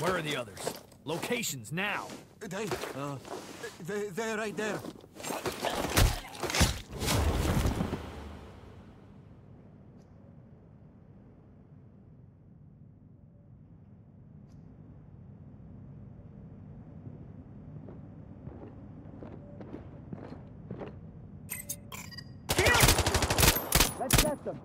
Where are the others? Locations now! They're right there. Like that bastard!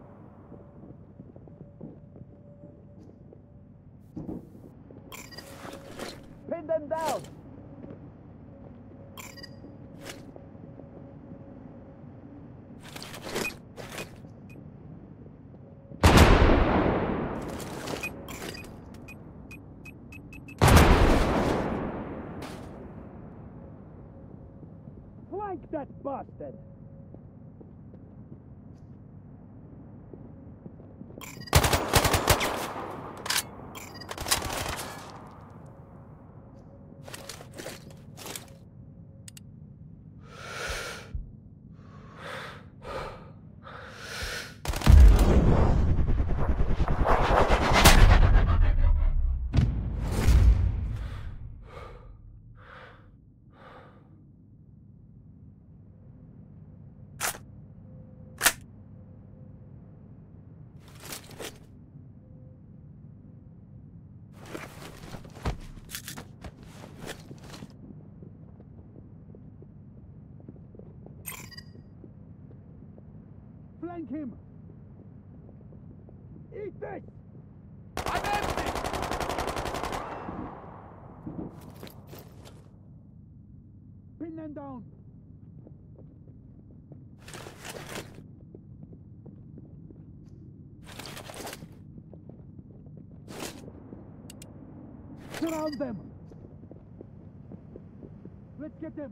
Flank him! Eat this! I'm empty! Pin them down! Surround them! Let's get them!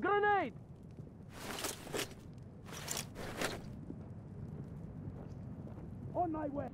Grenade! On my way!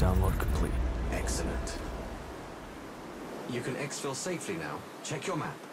Download complete. Excellent. You can exfil safely now. Check your map.